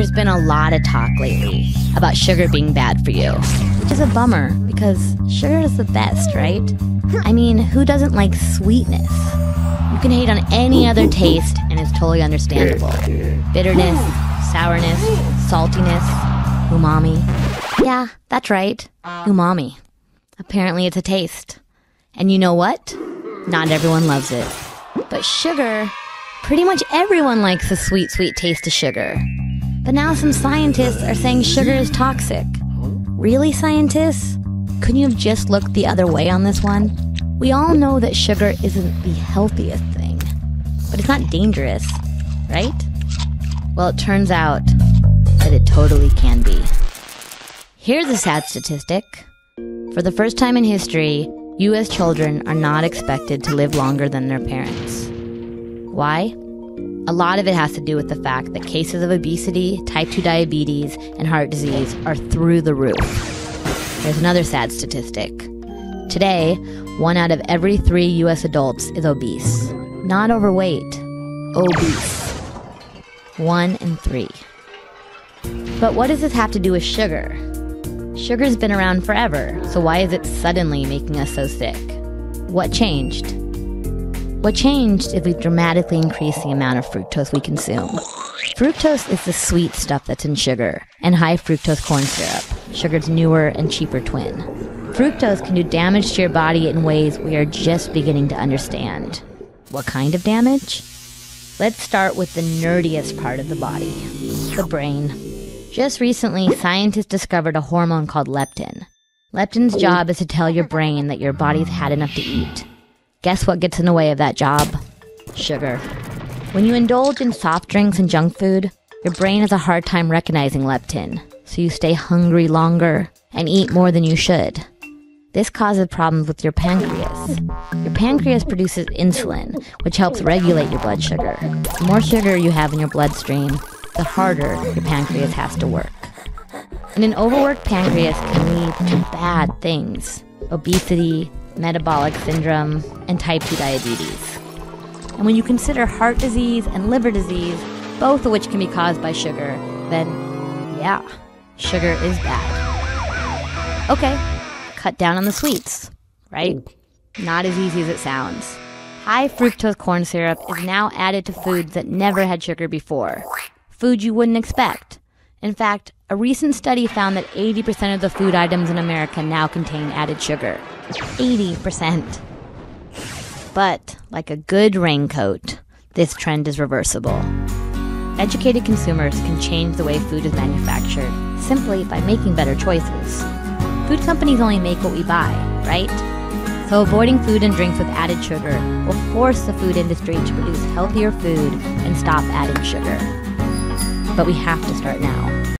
There's been a lot of talk lately about sugar being bad for you, which is a bummer because sugar is the best, right? I mean, who doesn't like sweetness? You can hate on any other taste and it's totally understandable. Bitterness, sourness, saltiness, umami. Yeah, that's right, umami. Apparently it's a taste. And you know what? Not everyone loves it. But sugar, pretty much everyone likes the sweet, sweet taste of sugar. But now some scientists are saying sugar is toxic. Really, scientists? Couldn't you have just looked the other way on this one? We all know that sugar isn't the healthiest thing, but it's not dangerous, right? Well, it turns out that it totally can be. Here's a sad statistic. For the first time in history, U.S. children are not expected to live longer than their parents. Why? A lot of it has to do with the fact that cases of obesity, type 2 diabetes, and heart disease are through the roof. There's another sad statistic. Today, 1 out of every 3 U.S. adults is obese. Not overweight, obese. 1 in 3. But what does this have to do with sugar? Sugar's been around forever, so why is it suddenly making us so sick? What changed? What changed is we've dramatically increased the amount of fructose we consume. Fructose is the sweet stuff that's in sugar, and high fructose corn syrup, sugar's newer and cheaper twin. Fructose can do damage to your body in ways we are just beginning to understand. What kind of damage? Let's start with the nerdiest part of the body, the brain. Just recently, scientists discovered a hormone called leptin. Leptin's job is to tell your brain that your body's had enough to eat. Guess what gets in the way of that job? Sugar. When you indulge in soft drinks and junk food, your brain has a hard time recognizing leptin, so you stay hungry longer and eat more than you should. This causes problems with your pancreas. Your pancreas produces insulin, which helps regulate your blood sugar. The more sugar you have in your bloodstream, the harder your pancreas has to work. And an overworked pancreas can lead to bad things: obesity, metabolic syndrome, and type 2 diabetes. And when you consider heart disease and liver disease, both of which can be caused by sugar, then yeah, sugar is bad. Okay, cut down on the sweets, right? Not as easy as it sounds. High fructose corn syrup is now added to foods that never had sugar before. Food you wouldn't expect. In fact, a recent study found that 80% of the food items in America now contain added sugar. 80%. But, like a good raincoat, this trend is reversible. Educated consumers can change the way food is manufactured simply by making better choices. Food companies only make what we buy, right? So avoiding food and drinks with added sugar will force the food industry to produce healthier food and stop adding sugar. But we have to start now.